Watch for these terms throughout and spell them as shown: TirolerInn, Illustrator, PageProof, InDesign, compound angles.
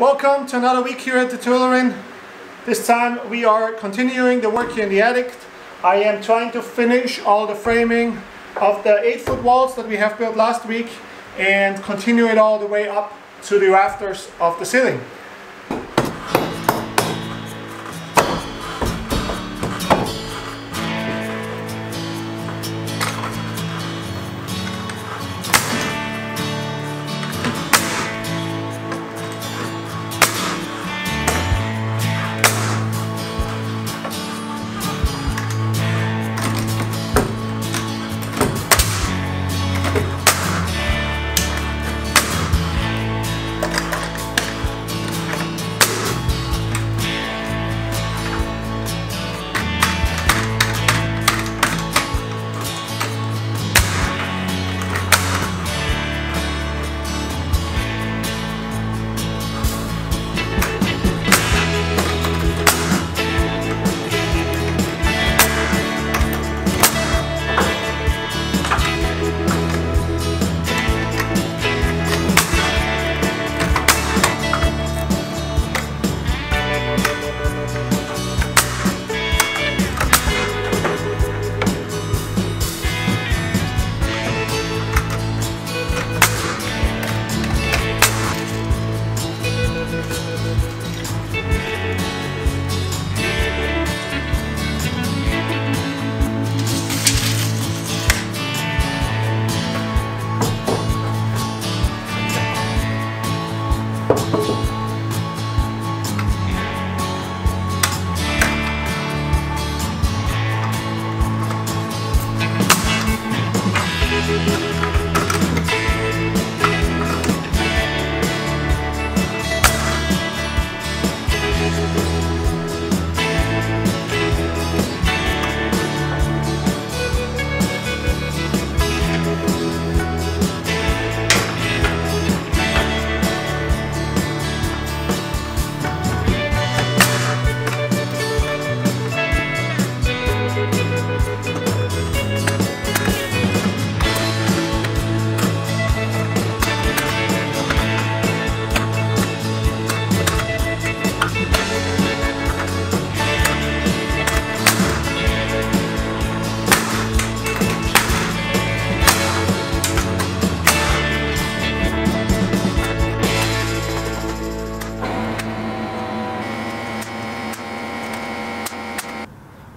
Welcome to another week here at the TirolerInn. This time we are continuing the work here in the attic. I am trying to finish all the framing of the 8-foot walls that we have built last week and continue it all the way up to the rafters of the ceiling.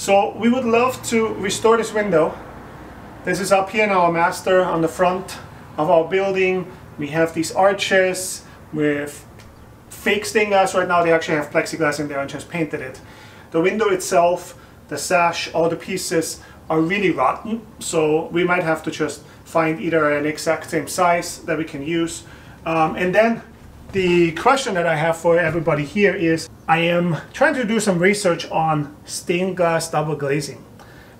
So we would love to restore this window. This is up here in our master on the front of our building. We have these arches with fake stained glass. Right now they actually have plexiglass in there and just painted it. The window itself, the sash, all the pieces are really rotten. So we might have to just find either an exact same size that we can use. And then the question that I have for everybody here is, I am trying to do some research on stained glass double glazing.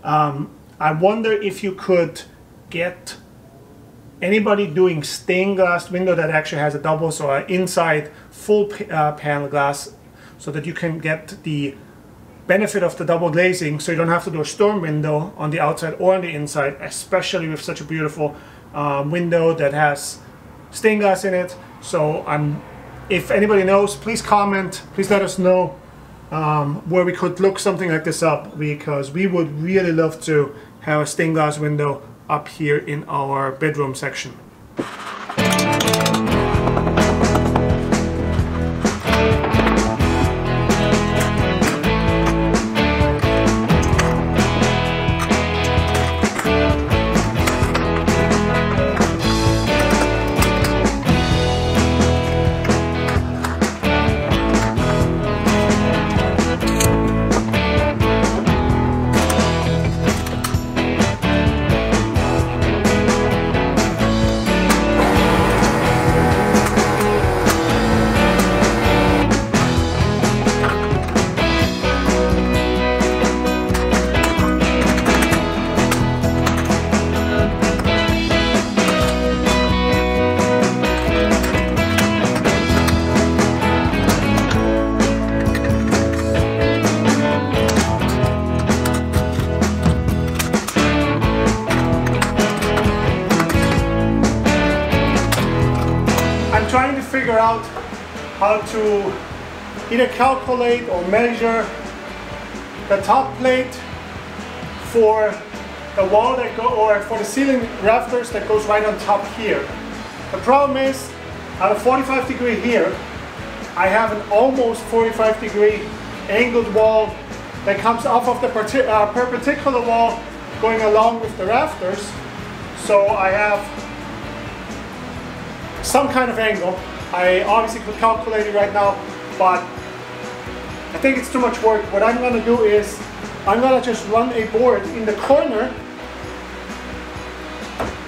I wonder if you could get anybody doing stained glass window that actually has a double, so an inside full panel glass, so that you can get the benefit of the double glazing, so you don't have to do a storm window on the outside or on the inside, especially with such a beautiful window that has stained glass in it. So if anybody knows, please comment, please let us know where we could look something like this up, because we would really love to have a stained glass window up here in our bedroom section. how to either calculate or measure the top plate for the wall that go, or for the ceiling rafters that goes right on top here. The problem is, at a 45 degree here, I have an almost 45 degree angled wall that comes off of the perpendicular wall going along with the rafters. So I have some kind of angle. I obviously could calculate it right now, but I think it's too much work. What I'm going to do is I'm going to just run a board in the corner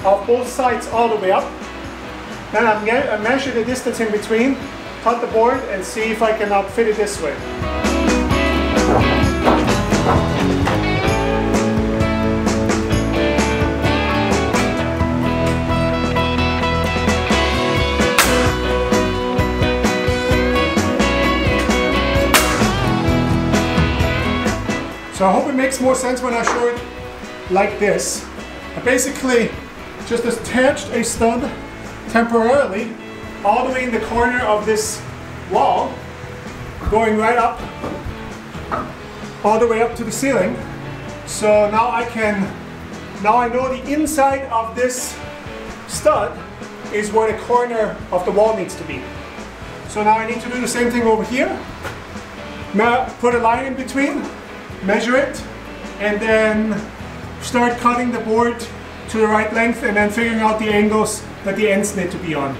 of both sides all the way up. Then I'm going to measure the distance in between, cut the board, and see if I can outfit it this way. So I hope it makes more sense when I show it like this. I basically just attached a stud temporarily all the way in the corner of this wall, going right up, all the way up to the ceiling. So now I know the inside of this stud is where the corner of the wall needs to be. So now I need to do the same thing over here. Put a line in between, measure it, and then start cutting the board to the right length and then figuring out the angles that the ends need to be on.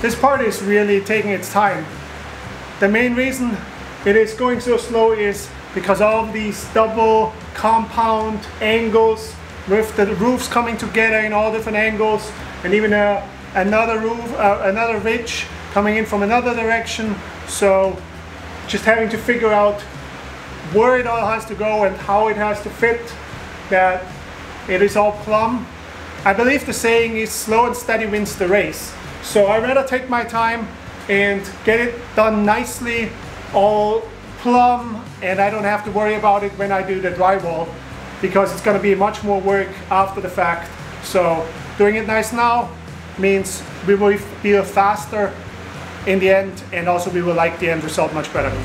This part is really taking its time. The main reason it is going so slow is because all of these double compound angles with the roofs coming together in all different angles, and even another roof, another ridge coming in from another direction. So just having to figure out where it all has to go and how it has to fit, that it is all plumb. I believe the saying is slow and steady wins the race. So I'd rather take my time and get it done nicely, all plumb, and I don't have to worry about it when I do the drywall, because it's going to be much more work after the fact. So doing it nice now means we will be faster in the end, and also we will like the end result much better.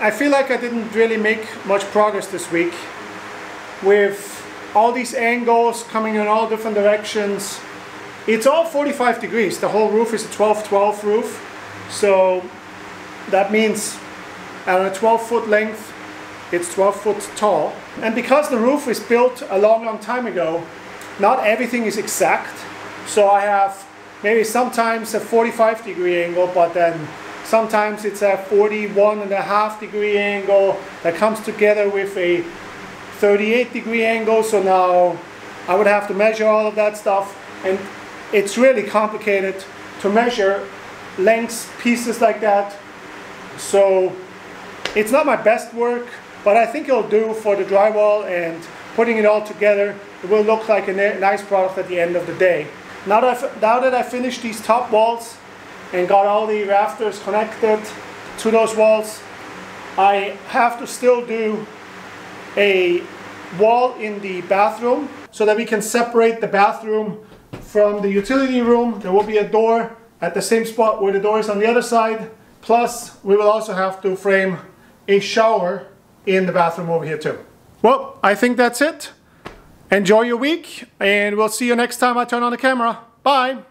I feel like I didn't really make much progress this week. With all these angles coming in all different directions, It's all 45 degrees. The whole roof is a 12-12 roof. So that means at a 12-foot length, it's 12 foot tall. And because the roof is built a long, long time ago, not everything is exact. So I have maybe sometimes a 45 degree angle, but then sometimes it's a 41.5 degree angle that comes together with a 38 degree angle. So now I would have to measure all of that stuff. And it's really complicated to measure lengths, pieces like that. So it's not my best work, but I think it'll do for the drywall, and putting it all together, it will look like a nice product at the end of the day. Now that I finished these top walls and got all the rafters connected to those walls, I have to still do a wall in the bathroom so that we can separate the bathroom from the utility room. There will be a door at the same spot where the door is on the other side. Plus, we will also have to frame a shower in the bathroom over here too. Well, I think that's it. Enjoy your week, and we'll see you next time I turn on the camera. Bye!